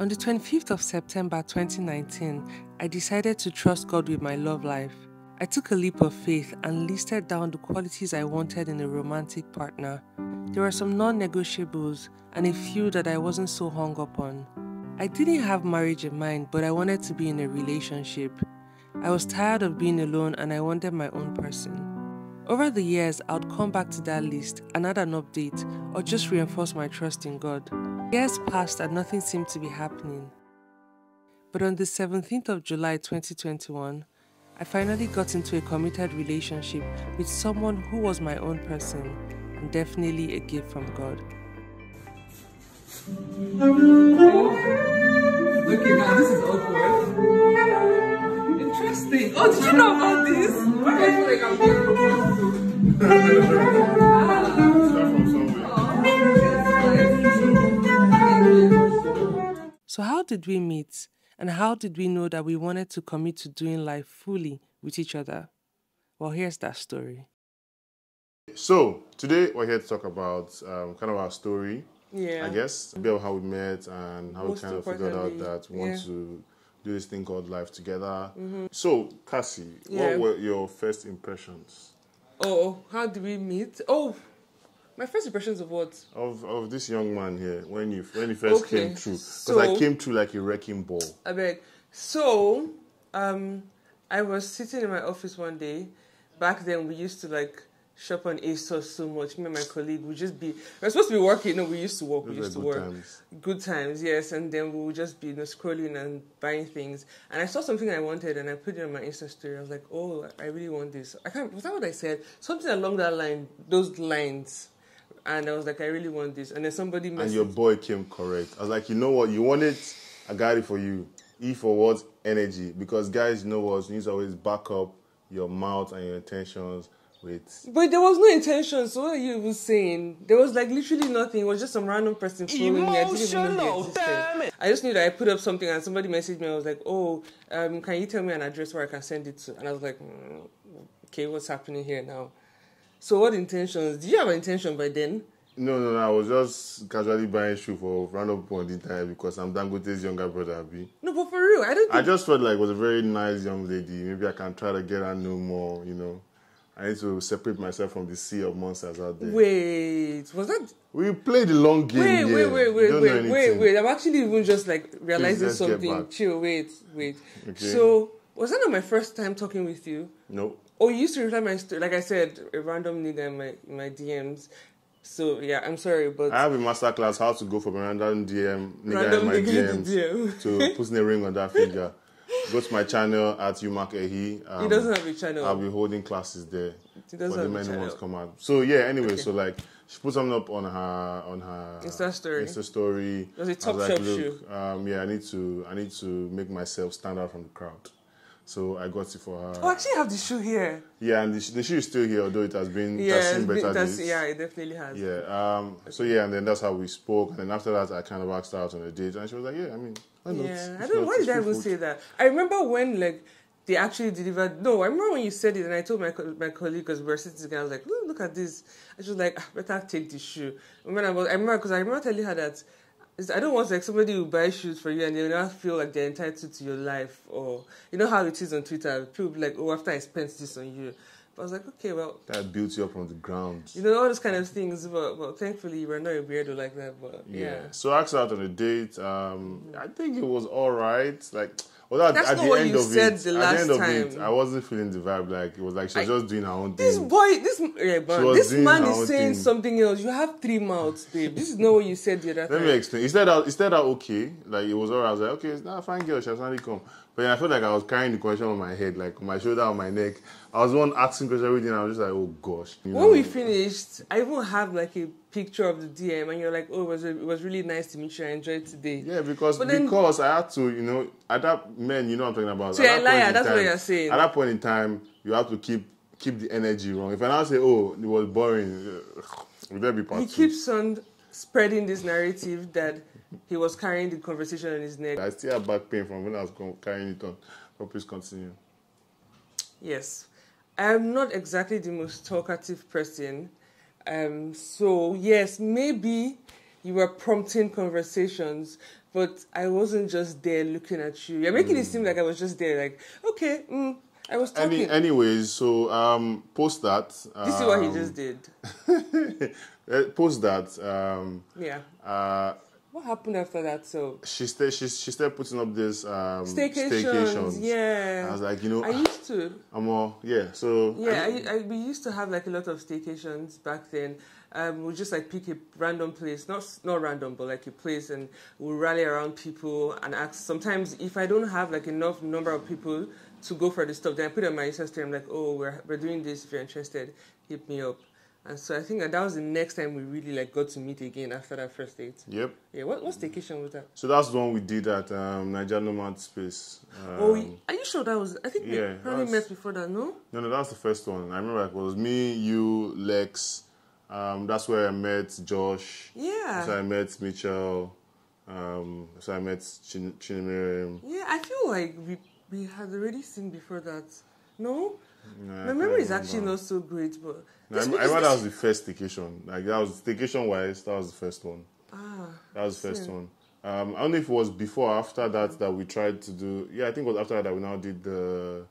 On the 25th of September 2019, I decided to trust God with my love life. I took a leap of faith and listed down the qualities I wanted in a romantic partner. There were some non-negotiables and a few that I wasn't so hung up on. I didn't have marriage in mind, but I wanted to be in a relationship. I was tired of being alone and I wanted my own person. Over the years, I would come back to that list and add an update or just reinforce my trust in God. Years passed and nothing seemed to be happening. But on the 17th of July 2021, I finally got into a committed relationship with someone who was my own person and definitely a gift from God. Okay, now this is awkward. Interesting. Oh, did you know about this? Why do I feel like I'm being proposed to? So how did we meet? And how did we know that we wanted to commit to doing life fully with each other? Well, here's that story. So today we're here to talk about kind of our story, I guess, a bit of how we met and how we kind of figured out that we want to do this thing called life together. So Cassie, what were your first impressions? Oh, how did we meet? Oh, my first impressions of what? Of this young man here, when he first came through. Because I came through like a wrecking ball. I bet. So, I was sitting in my office one day. Back then, we used to like shop on ASOS so much. Me and my colleague would just be... We're supposed to be working. No, we used to work. Good times, yes. And then we would just be scrolling and buying things. And I saw something I wanted and I put it on my Insta story. I was like, oh, I really want this. I can't... Was that what I said? Something along that line, those lines... And I was like, I really want this. And then somebody messaged. And your boy came correct. I was like, you know what? You want it? I got it for you. E for what? Energy. Because guys, you know what? You need to always back up your mouth and your intentions with... But there was no intention. So what are you even saying? There was like literally nothing. It was just some random person following me. I didn't even know they existed. I just knew that I put up something and somebody messaged me. I was like, oh, can you tell me an address where I can send it to? And I was like, okay, what's happening here now? So what intentions? Did you have an intention by then? No, I was just casually buying shoes for random people at the time because I'm Dangote's younger brother, Abi. No, but for real, I don't think... I just felt like it was a very nice young lady. Maybe I can try to get her no more, you know. I need to separate myself from the sea of monsters out there. Wait, was that... We played the long game. Wait. I'm actually even just like realizing something. Chill, wait. Okay. So, was that not my first time talking with you? No. Oh, you used to reply my story, like I said, a random nigga in my DMs. So, yeah, I'm sorry, but... I have a masterclass how to go from a random nigga in my DMs to putting a ring on that finger. Go to my channel at umarkehi. He doesn't have a channel. I'll be holding classes there. He doesn't have a channel. Ones come out. So, yeah, anyway, so, like, she put something up on her Insta story. It was a top shop shoe. Yeah, I need to make myself stand out from the crowd. So I got it for her. Oh, I actually have the shoe here. Yeah, and the shoe is still here, although it has been... Yeah, it definitely has. Yeah, so yeah, and then that's how we spoke. And then after that, I kind of asked her out on a date. And she was like, yeah, I mean, why not? Yeah, I don't know, why did I even say that? I remember when, like, they actually delivered... No, I remember when you said it, and I told my colleague, because we were sitting together, I was like, look at this. And she was like, better take the shoe. And when I remember telling her that I don't want like somebody who buys shoes for you and they not feel like they're entitled to your life, or you know how it is on Twitter, people be like, oh, after I spent this on you. But I was like, okay, well, that built you up from the ground. You know, all those kind of things, but thankfully we're not a weirdo like that, but yeah. So I asked out on a date, I think it was alright. Like that's not what you said the last time. At the end of it, I wasn't feeling the vibe. Like, it was like she was just doing her own thing. This man is saying something else. You have three mouths, babe. This is not what you said the other time. Let me explain. He said that okay. Like, it was all right. I was like, okay, it's not a fine girl. She has finally come. But then I felt like I was carrying the question on my head, like, on my shoulder, on my neck. I was the one asking questions everything. I was just like, oh, gosh. When we finished, I even have, like, a picture of the DM, and you're like, oh, it was really nice to meet you. I enjoyed today. Yeah, because I had to, you know, at that man, you know what I'm talking about. So you're a liar. That's what you're saying. At that point in time, you have to keep the energy wrong. If I now say, oh, it was boring, would that be part two? He keeps on spreading this narrative that he was carrying the conversation on his neck. I still have back pain from when I was carrying it on. But please continue. Yes, I am not exactly the most talkative person. So yes, maybe you were prompting conversations, But I wasn't just there looking at you. You're making it seem like I was just there, like, okay, I was talking. Anyways, so post that. This is what he just did. Post that. Yeah. What happened after that? So she started putting up this staycations. Yeah. I was like, you know, I used to. We used to have like a lot of staycations back then. We'll just like pick a random place, not random, but like a place, and we'll rally around people and ask. Sometimes if I don't have like enough number of people to go for this stuff, then I put it on my Insta story. I'm like, oh, we're doing this. If you're interested, hit me up. And so I think that was the next time we really like got to meet again after that first date. Yep. Yeah. What staycation was that? So that's the one we did at Nigerian Nomad Space. Are you sure that was? I think we probably met before that. No. No, that was the first one. I remember it was me, you, Lex. That's where I met Josh. Yeah. So I met Mitchell. So I met Chinimere. Yeah, I feel like we had already seen before that. No. Nah, my memory is actually not so great, but... Nah, I remember that was the first staycation. Like, that was staycation-wise, that was the first one. Ah. That was the first one. I don't know if it was before or after that that we tried to do... Yeah, I think it was after that we now did the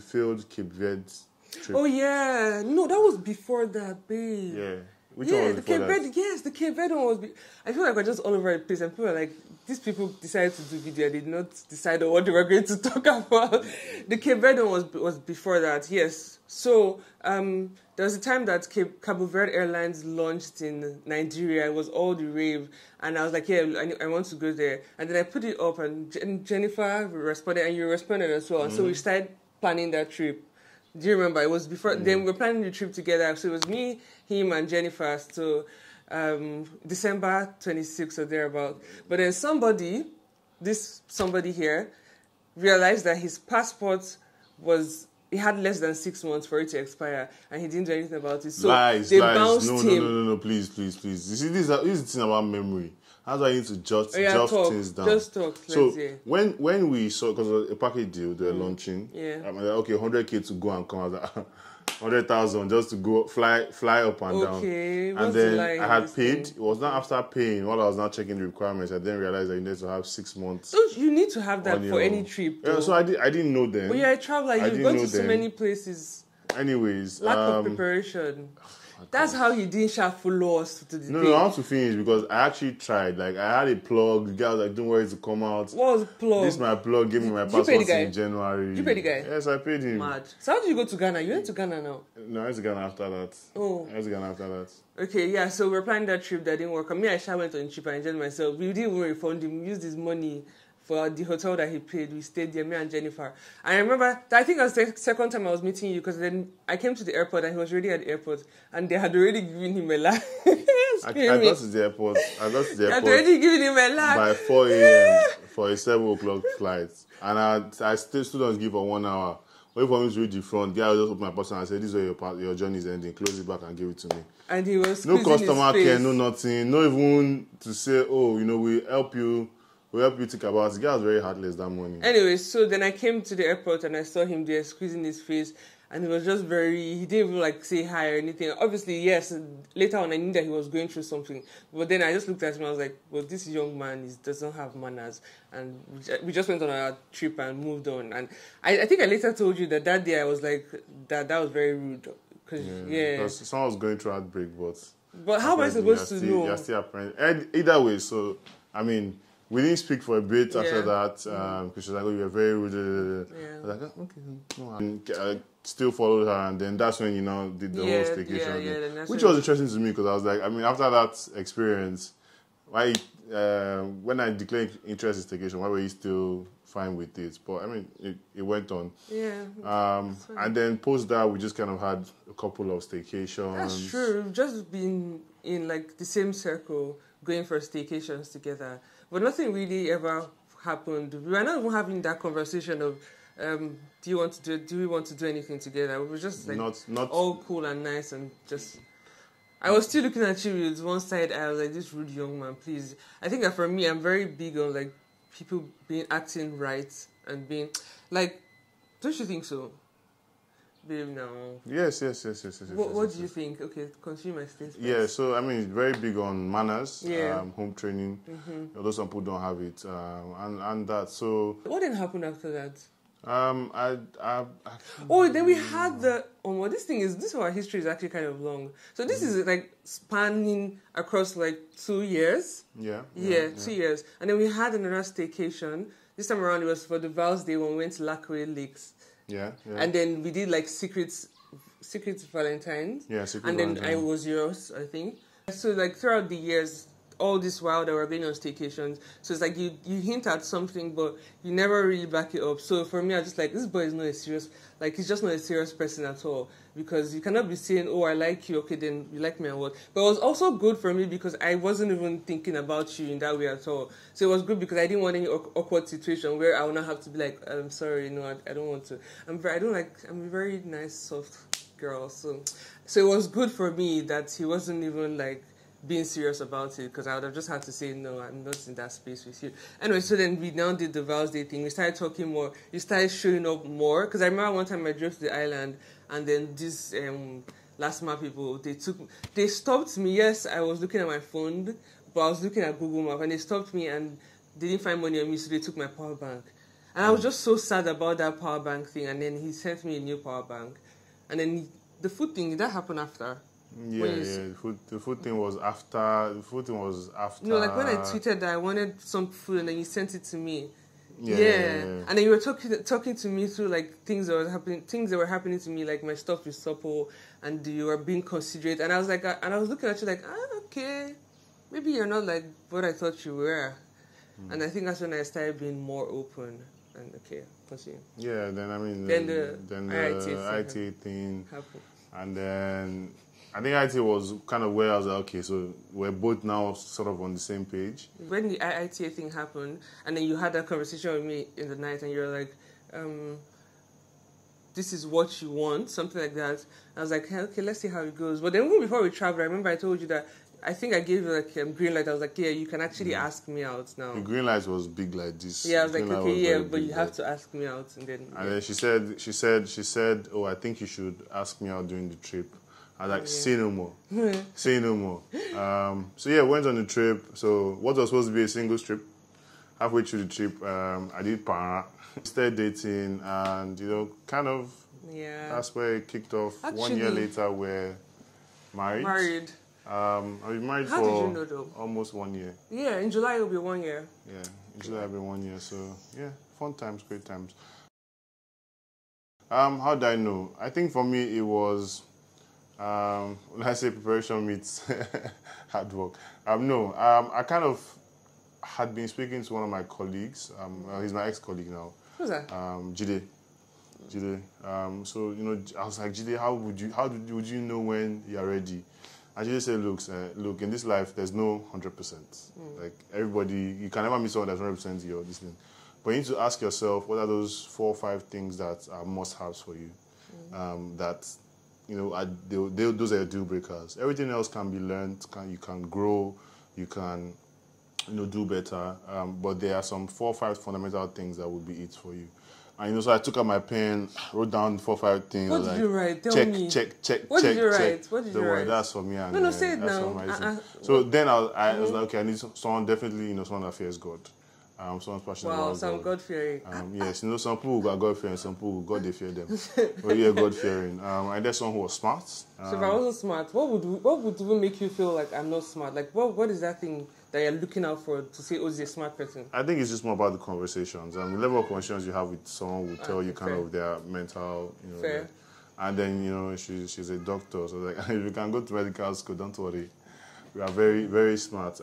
failed Cape Verde trip. Oh, yeah. No, that was before that, babe. Yeah. Which one was before that? Yes, the Cape Verde one was... I feel like we're just all over the place, and people are like... These people decided to do video. They did not decide on what they were going to talk about. The Cape Verde one was before that, yes. So there was a time that Cabo Verde Airlines launched in Nigeria. It was all the rave. And I was like, yeah, I want to go there. And then I put it up, and Jennifer responded, and you responded as well. And so we started planning that trip. Do you remember? It was before. Then we were planning the trip together. So it was me, him, and Jennifer. So... December 26th or thereabout. But then somebody here realized that his passport he had less than 6 months for it to expire, and he didn't do anything about it. So they bounced him. No, please. You see, this is the thing about memory. How do I need to jot things down? Just talk. So when we saw, because a package deal they were launching, I'm like, okay, 100K to go and come. I was like, 100,000 just to go fly up and down. And then I had paid. It was not after paying. While I was not checking the requirements, I then realized that you need to have 6 months. Don't you need to have that for any trip? Yeah, so I didn't know then. But yeah, I travel like you've gone to so many places. Anyways, lack of preparation. That's how you didn't follow us to the thing. No, I want to finish because I actually tried. Like, I had a plug. The guy was like, don't worry to come out. What was the plug? This is my plug. Give me my passport in January. You paid the guy? Yes, I paid him. Mad. So how did you go to Ghana? You went to Ghana now? No, I went to Ghana after that. Oh. I went to Ghana after that. Okay, yeah. So we were planning that trip that didn't work. Me and Aisha went on a trip and enjoyed myself. We didn't even refund him. We used his money for the hotel that he paid. We stayed there, me and Jennifer. I remember, I think that was the second time I was meeting you, because then I came to the airport and he was already at the airport and they had already given him a laugh. I got to the airport. They had already given him a laugh. By 4 a.m. for a 7 o'clock flight. And I stood on give for 1 hour. Wait for me to read the front. The guy just opened my pocket and I said, this is where your journey is ending. Close it back and give it to me. And he was no customer care, no nothing. No even to say, oh, you know, we help you. We helped you think about it. The guy was very heartless that morning. Anyway, so then I came to the airport and I saw him there squeezing his face, and he was just he didn't even like say hi or anything. Obviously, yes, later on I knew that he was going through something. But then I just looked at him and I was like, well, this young man doesn't have manners. And we just went on our trip and moved on. And I think I later told you that day I was like, that was very rude. Because someone was going through heartbreak, but how am I supposed to know? You're still apprentice. Either way, so, I mean... We didn't speak for a bit after that, because she was like, oh, you're very rude. I was like, okay. And I still followed her, and then that's when you know did the whole staycation. Yeah, which was interesting to me, because I was like, I mean, after that experience, why, when I declared interest in staycation, why were you still fine with it? But, I mean, it went on. Yeah. And then post that, we just kind of had a couple of staycations. That's true. We've just been in, like, the same circle, going for staycations together. But nothing really ever happened. We were not even having that conversation of, do we want to do anything together? We were just like not all cool and nice and just. I was still looking at you with one side eye. I was like, this rude young man, please. I think that for me, I'm very big on like people acting right and being like. Don't you think so? Babe now. Yes. What do you think? Okay, consumer statements. Yeah, so I mean, it's very big on manners, home training, although some people don't have it, and that. So what then happened after that? Then we had the well, this our history is actually kind of long. So this is like spanning across like 2 years. Yeah, 2 years, and then we had another staycation. This time around, it was for the Vows Day when we went to Lakaway Lakes. Yeah. And then we did like Secret Valentine's. And then I was yours, I think. So like throughout the years, all this while that we're going on staycations, so it's like you hint at something, but you never really back it up. So for me, I was just like, this boy is not a serious, like he's just not a serious person at all, because you cannot be saying, oh, I like you, okay, then you like me and what. But it was also good for me because I wasn't even thinking about you in that way at all. So it was good because I didn't want any awkward situation where I would not have to be like, I'm sorry, no, I don't want to. I'm a very nice, soft girl. So it was good for me that he wasn't even like being serious about it, because I would have just had to say, no, I'm not in that space with you. Anyway, so then we now did the Vows Day thing. We started talking more. You started showing up more, because I remember one time I drove to the island, and then these Lastma people, they stopped me. Yes, I was looking at my phone, but I was looking at Google Maps, and they stopped me, and they didn't find money on me, so they took my power bank. And I was just so sad about that power bank thing, and then he sent me a new power bank. And then the food thing, that happened after. The food thing was after. No, like when I tweeted that I wanted some food and then you sent it to me. And then you were talking to me through like things that were happening to me, like my stuff with Supple, and you were being considerate, and I was like, and I was looking at you like, okay, maybe you're not like what I thought you were. And I think that's when I started being more open. And okay, continue. Yeah, then I mean, then the IIT thing happened, and then. I think IIT was kind of where I was like, okay, so we're both now sort of on the same page. When the IIT thing happened, and then you had that conversation with me in the night, and you were like, this is what you want, something like that. And I was like, hey, okay, let's see how it goes. But then even before we traveled, I remember I told you that, I think I gave you like green light. I was like, yeah, you can actually ask me out now. The green light was big like this. Yeah, I was like, okay, yeah, but you have to ask me out. And then, then she said, oh, I think you should ask me out during the trip. I was like, say no more. Say no more. So yeah, went on the trip. So what was supposed to be a single trip, halfway through the trip, I did para. Started dating, and you know, kind of. Yeah. That's where it kicked off. Actually, 1 year later, we're married. I've been married for almost 1 year. Yeah, in July it'll be 1 year. Yeah, in July it'll be 1 year. So yeah, fun times, great times. How did I know? I think for me it was. When I say preparation meets hard work, I kind of had been speaking to one of my colleagues. He's my ex-colleague now. Who's that? Jide. So you know, I was like, Jide, how would you know when you're ready? And Jide said, look, in this life, there's no 100%. Like everybody, you can never meet someone that's 100% your this thing. But you need to ask yourself, what are those 4 or 5 things that are must-haves for you? That you know, those are your deal breakers. Everything else can be learned. You can grow, you can, you know, do better. But there are some 4 or 5 fundamental things that would be it for you. And you know, so I took out my pen, wrote down 4 or 5 things. What did you write? What did you write? That's for me. And, no, say it now. So then I was like, okay, I need someone definitely, you know, someone that fears God. Someone's passionate about God. Some God-fearing. Yes, you know, some people who are God-fearing, some people who God, they fear them. But you're God-fearing. And there's someone who was smart. So if I wasn't smart, what would even make you feel like I'm not smart? Like, what is that thing that you're looking out for to say, oh, he's a smart person? I think it's just more about the conversations. The level of conversations you have with someone will tell you kind of their mental, you know. Fair. And then, you know, she's a doctor. So, like, if you can go to medical school, don't worry. We are very, very smart.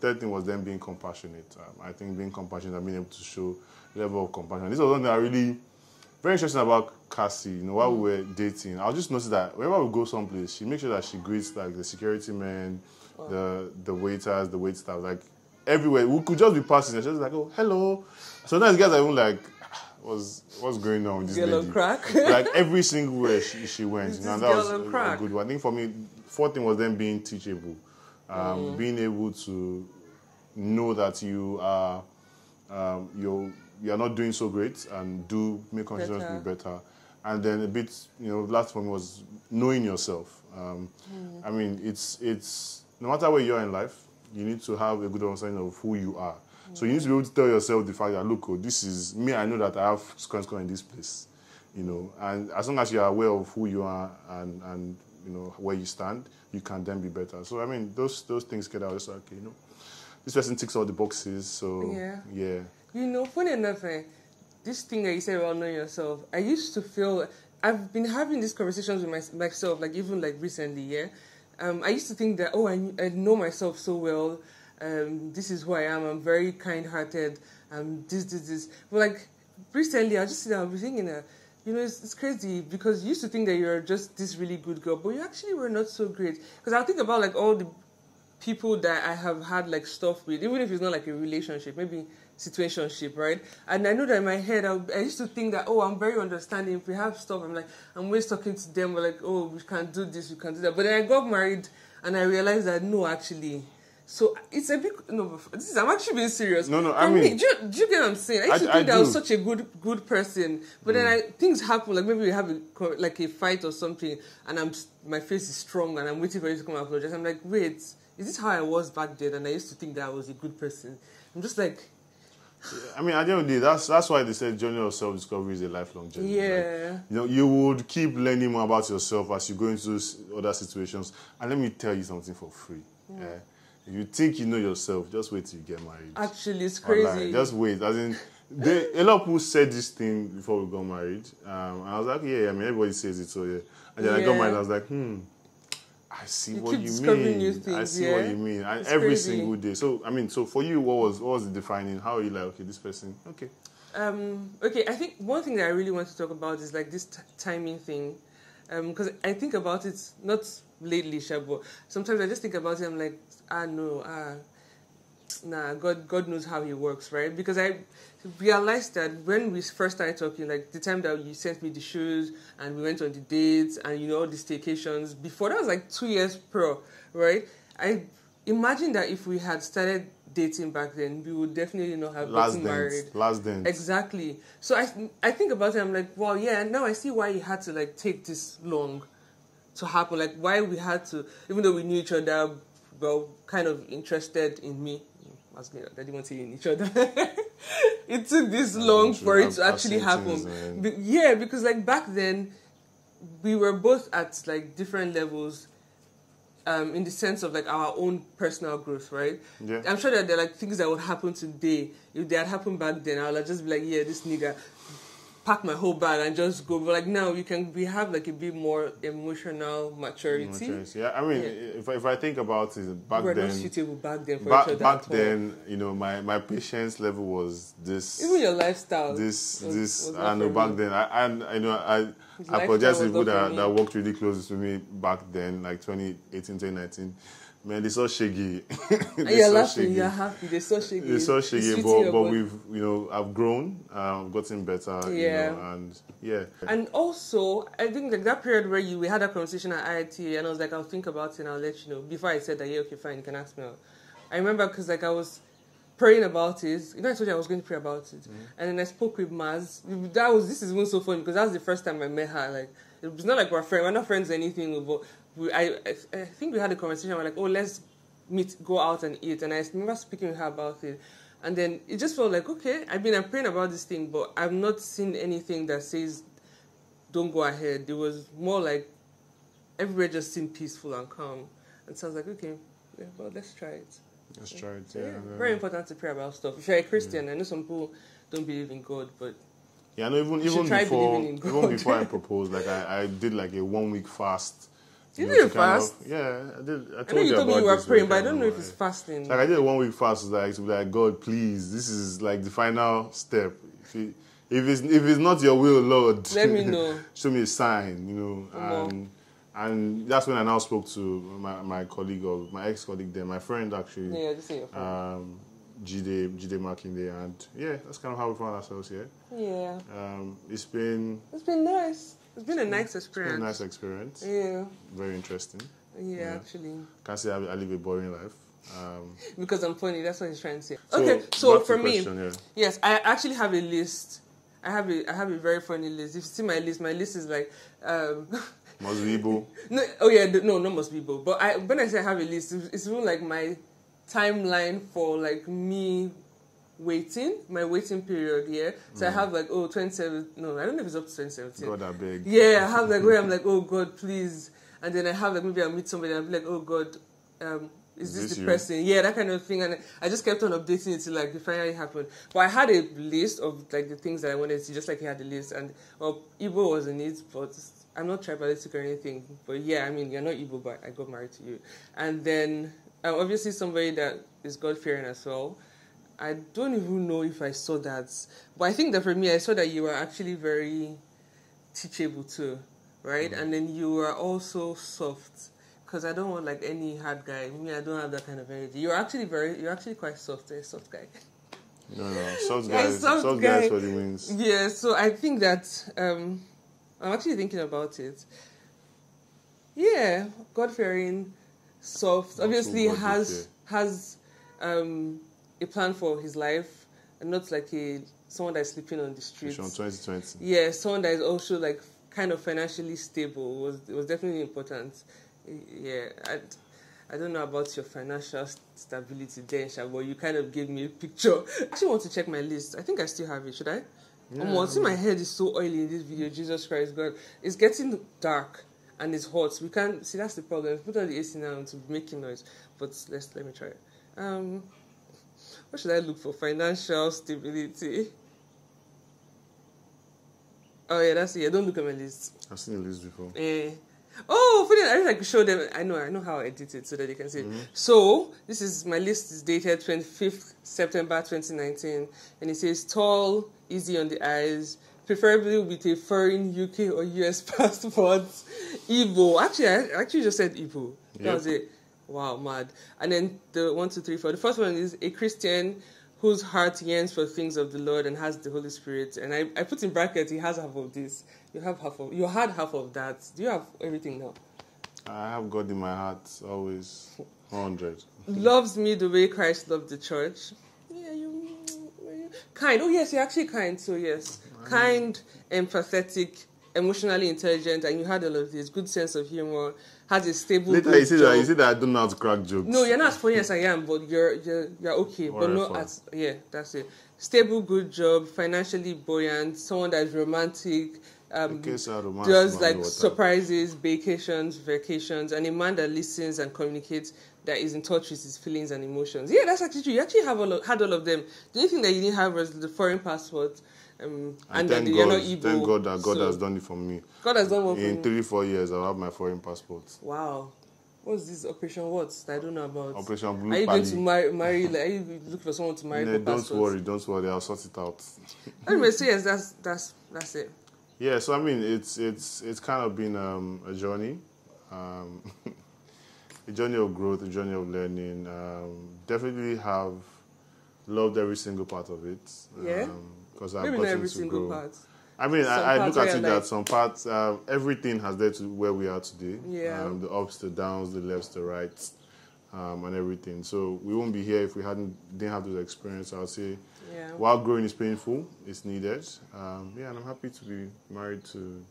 Third thing was then being compassionate. I think being compassionate and being able to show level of compassion. This was something that really very interesting about Cassie. You know, while we were dating, I'll just notice that whenever we go someplace, she makes sure that she greets like the security men, the waiters, the waitstaff, like everywhere. We could just be passing, and she's like, "Oh, hello." Sometimes guys are even like, "What's going on with this girl lady?" Crack. Like every single way she went. You know, that was a good one. I think for me, fourth thing was then being teachable. Being able to know that you are you're not doing so great and do make conditions be better. And then a bit, you know, last one was knowing yourself. I mean, it's no matter where you are in life, you need to have a good understanding of who you are. So you need to be able to tell yourself the fact that, look, oh, this is me. I know that I have score in this place, you know. And as long as you are aware of who you are and you know where you stand, you can then be better. So I mean, those things get out. It's like, okay, you know, this person ticks all the boxes. So yeah. You know, funny enough, this thing that you said about knowing yourself, I used to feel, I've been having these conversations with myself, like even like recently, I used to think that, oh, I know myself so well, this is who I am, I'm very kind-hearted, this. But like, recently, I just sit down and be thinking, you know, it's crazy, because you used to think that you're just this really good girl, but you actually were not so great. Because I think about like all the people that I have had like stuff with, even if it's not like a relationship, maybe situationship, right? And I know that in my head, I used to think that, oh, I'm very understanding. If we have stuff, I'm like, I'm always talking to them. We're like, oh, we can do this, we can do that. But then I got married, and I realized that no, actually. So it's a big no. This is, I'm actually being serious. No. I mean, do you get what I'm saying? I used to think that I was such a good person, but then things happen. Like maybe we have a fight or something, and my face is strong, and I'm waiting for you to come and apologize. I'm like, wait, is this how I was back then? And I used to think that I was a good person. I'm just like. I mean, at the end of the day, that's why they say journey of self-discovery is a lifelong journey. Yeah. Like, you know, you would keep learning more about yourself as you go into other situations. And let me tell you something for free. Yeah. If you think you know yourself, just wait till you get married. Actually, it's crazy. Online. Just wait. As in, a lot of people said this thing before we got married. And I was like, yeah, I mean, everybody says it, so yeah. And then I got married, I was like, I see what you mean. New things, I see what you mean. And it's every single day. So I mean, so for you, what was the defining? How are you like, okay, this person, okay? Okay, I think one thing that I really want to talk about is like this timing thing, because I think about it not lately, but sometimes I just think about it. I'm like, nah, God knows how He works, right? Because I realized that when we first started talking, like the time that you sent me the shoes and we went on the dates and, you know, all the staycations, before that was like 2 years pro, right? I imagine that if we had started dating back then, we would definitely not have gotten married. Last dance. Exactly. So I think about it, I'm like, well, yeah, now I see why you had to like take this long to happen, like why we had to, even though we knew each other, well, kind of interested in me. They didn't want to in each other. It took this long for it to actually happen. Yeah, because like back then, we were both at like different levels, in the sense of like our own personal growth, right? Yeah. I'm sure that there are like things that would happen today. If they had happened back then, I would just be like, yeah, this nigga, pack my whole bag and just go. But like now, we have like a bit more emotional maturity. Yeah, I mean, if I think about it, back then, you know, my patience level was this. Even your lifestyle. This. I know back then, and you know, I apologize to people that worked really close to me back then, like 2018, 2019. Man, they saw Shaggy. You're laughing, you're happy. They saw Shaggy. But we've, you know, I've grown, gotten better, you know, and yeah. And also, I think like that period where we had a conversation at IIT, and I was like, I'll think about it and I'll let you know. Before I said that, yeah, okay, fine, you can ask me out. I remember because like I was praying about it. You know, I told you I was going to pray about it. And then I spoke with Maz. This is even so funny because that was the first time I met her. Like, it was not like we're friends. We're not friends or anything, but I think we had a conversation. We're like, oh, let's meet, go out and eat. And I remember speaking with her about it. And then it just felt like, okay, I'm praying about this thing, but I've not seen anything that says don't go ahead. It was more like everywhere just seemed peaceful and calm. And so I was like, okay, yeah, well, let's try it. Let's try it, yeah. Very important to pray about stuff. If you're a Christian, I know some people don't believe in God, but... Yeah, no, even before I proposed, like I did like a 1 week fast. You did fast? I did. I know you told me you were praying, but I don't know if it's fasting. Like I did a 1 week fast, like God, please, this is like the final step. If it's not your will, Lord, let me know. Show me a sign, you know. And that's when I now spoke to my colleague, or my ex-colleague there, my friend actually. Yeah, just say your friend. Gede Markinde, and yeah, that's kind of how we found ourselves here. Yeah. It's been nice. It's been a nice experience. Yeah. Very interesting. Yeah, actually. Can't say I live a boring life. Because I'm funny. That's what he's trying to say. Okay, so for me, yes, I actually have a list. I I have a very funny list. If you see my list is like Mosbibo. No, oh yeah, no, not Mosbibo. But when I say I have a list, it's even like my timeline for like me waiting, my waiting period, yeah. So I have like, oh, 2017, no, I don't know if it's up to 2017. God, I beg. Yeah, I have like where I'm like, oh God, please. And then I have like, maybe I meet somebody and I'll be like, oh God, is this the person? Yeah, that kind of thing. And I just kept on updating it till like it finally happened. But I had a list of like the things that I wanted to see, just like he had a list. And well, Igbo was in it, but I'm not tribalistic or anything. But yeah, I mean, you're not Igbo, but I got married to you. And then obviously somebody that is God-fearing as well. I don't even know if I saw that. But I think that for me, I saw that you were actually very teachable too, right? Mm-hmm. And then you were also soft. Because I don't want like any hard guy. Me, I don't have that kind of energy. You're actually quite soft, a soft guy. No, soft guys, soft guys for the wins. Yeah, so I think that I'm actually thinking about it. Yeah, God-fearing, soft. Obviously has a plan for his life, and not like someone that's sleeping on the streets. Vision 2020. Yeah, someone that is also like kind of financially stable was definitely important. Yeah, I don't know about your financial stability there, Sha, but you kind of gave me a picture. I actually want to check my list. I think I still have it. Should I? Yeah, my head is so oily in this video. Jesus Christ, God. It's getting dark and it's hot. We can't see. That's the problem. Put on the AC now to be making noise. But let me try it. What should I look for? Financial stability. Oh yeah, that's it. Yeah, don't look at my list. I've seen the list before. Yeah. Oh, funny! I wish I could show them. I know how I edit it so that they can see. Mm-hmm. So this is my list. Is dated 25th September 2019, and it says tall, easy on the eyes, preferably with a foreign UK or US passport. Igbo. Actually, I actually just said Igbo. Yep. That was it. Wow, mad. And then the 1, 2, 3, 4. The first one is a Christian whose heart yearns for things of the Lord and has the Holy Spirit. And I put in brackets, he has half of this. You had half of that. Do you have everything now? I have God in my heart, always. 100. Loves me the way Christ loved the church. Yeah, you kind. Oh, yes, you're actually kind, so yes. Kind, empathetic, emotionally intelligent, and you had all of this. Good sense of humor. Has a stable. Later, you see that I don't know how to crack jokes. No, you're not as funny as I am, but you're okay. Or but not as, yeah, that's it. Stable, good job, financially buoyant, someone that's romantic, does like surprises, vacations, and a man that listens and communicates, that is in touch with his feelings and emotions. Yeah, that's actually true. You actually have had all of them. The only thing that you didn't have was the foreign passport. And thank God, that God has done it for me. God has done what? In 3-4 years, I'll have my foreign passport. Wow, what's this Operation? What? I don't know about Operation Blue. Are you going to marry? Like, are you looking for someone to marry? No, don't worry. I'll sort it out. Anyway, so yes, that's it. Yeah, so I mean, it's kind of been a journey, a journey of growth, a journey of learning. Definitely have loved every single part of it. Yeah. Because I've gotten every single grow. Part. I mean, I look at it that some parts, everything has led to where we are today. Yeah. The ups, the downs, the lefts, the rights, and everything. So we won't be here if we didn't have those experiences. I would say, yeah. While growing is painful, it's needed. Yeah, and I'm happy to be married to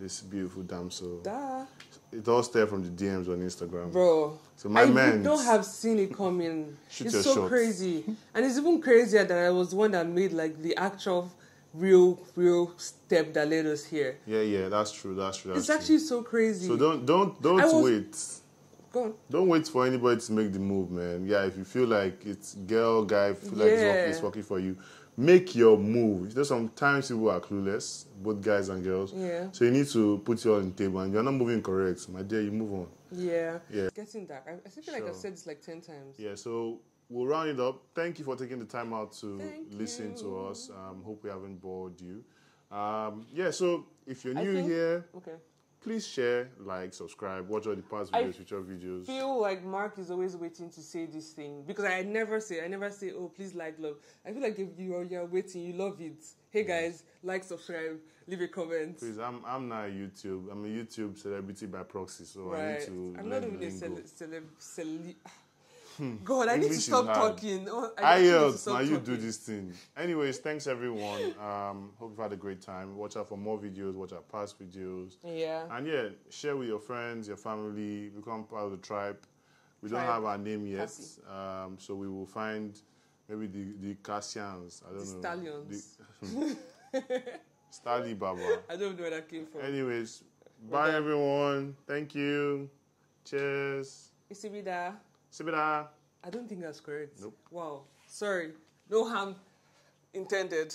this beautiful damsel. Duh. It all started from the DMs on Instagram. Bro. So I don't have seen it coming. It's so crazy. And it's even crazier that I was the one that made like the actual real step that led us here. Yeah, that's true. It's actually so crazy. So don't wait. Go on. Don't wait for anybody to make the move, man. Yeah, if you feel like it's girl, guy, if you feel like it's working for you. Make your move. You know, sometimes people are clueless, both guys and girls. Yeah. So you need to put you on the table, and you're not moving correct, my dear. You move on. Yeah. It's getting dark. I feel like I've said this like 10 times. Yeah. So we'll round it up. Thank you for taking the time out to listen to us. Hope we haven't bored you. Yeah. So if you're new here, okay. Please share, like, subscribe, watch all the past videos, future videos. I feel like Mark is always waiting to say this thing because I never say, oh, please like, love. I feel like if you're waiting, you love it. Hey guys, like, subscribe, leave a comment. Please, I'm not YouTube. I'm a YouTube celebrity by proxy, so right. I need to. I'm not even a celebrity. God, I need to stop talking. IELTS, now you do this thing. Anyways, thanks everyone. Hope you've had a great time. Watch out for more videos. Watch out past videos. Yeah. And yeah, share with your friends, your family. Become part of the tribe. We don't have our name yet. So we will find maybe the Cassians. I don't know. Stallions. Stally Baba. I don't know where that came from. Anyways, bye everyone. Thank you. Cheers. Isibida. Isibida. I don't think that's correct. Nope. Wow. Sorry. No harm intended.